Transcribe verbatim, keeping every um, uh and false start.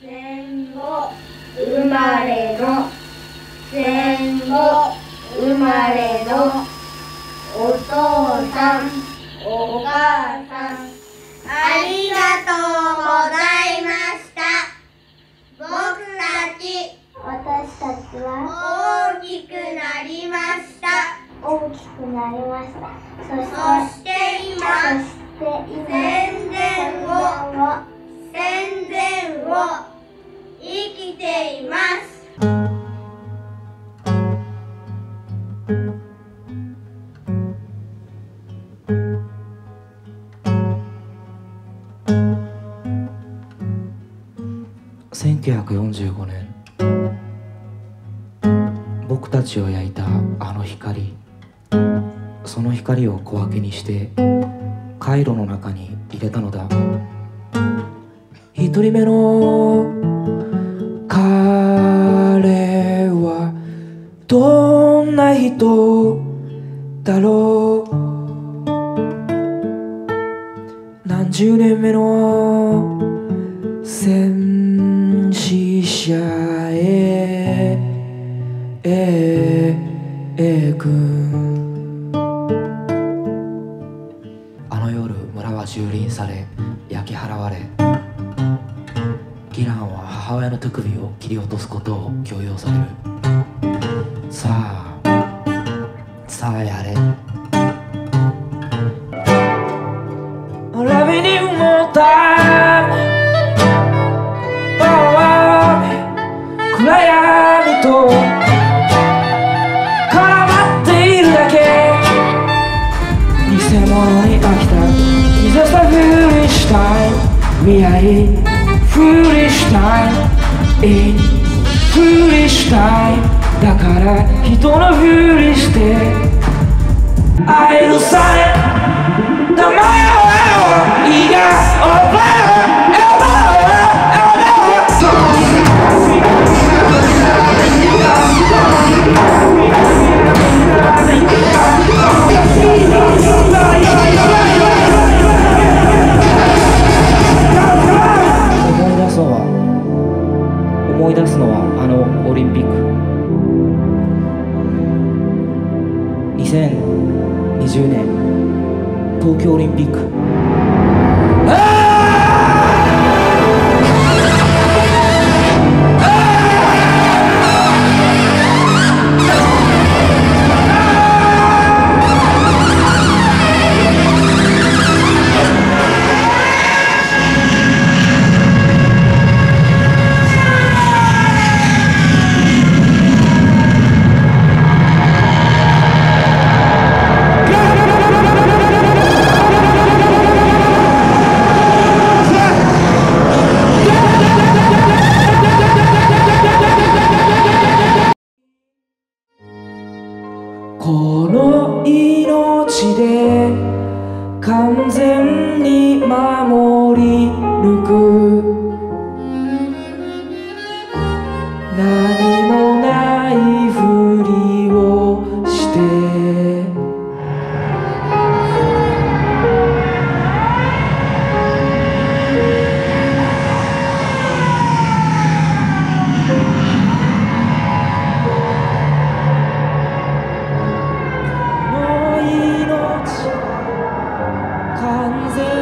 戦後生まれの戦後生まれのお父さんお母さんありがとうございました。僕たち私たちは大きくなりました。大きくなりました。そして今宣伝を宣伝を生きています。せんきゅうひゃくよんじゅうごねん、僕たちを焼いたあの光、その光を小分けにして回路の中に入れたのだ。一人目の彼はどんな人だろう。何十年目の戦死者へ A 君。あの夜、村は蹂躙され焼き払われ、ギランは母親の手首を切り落とすことを強要される。さあさあやれ。ラビニンモーターバーは暗闇と絡まっているだけ。偽物に飽きたいざさふりしたい未来フリしたい、フリしたい、だから人のふりして愛のされ名前をいいがお前を思い出すのはあのオリンピック。にせんにじゅうねん東京オリンピック。ああ完全に守り抜く何もないふりをしてこの命完全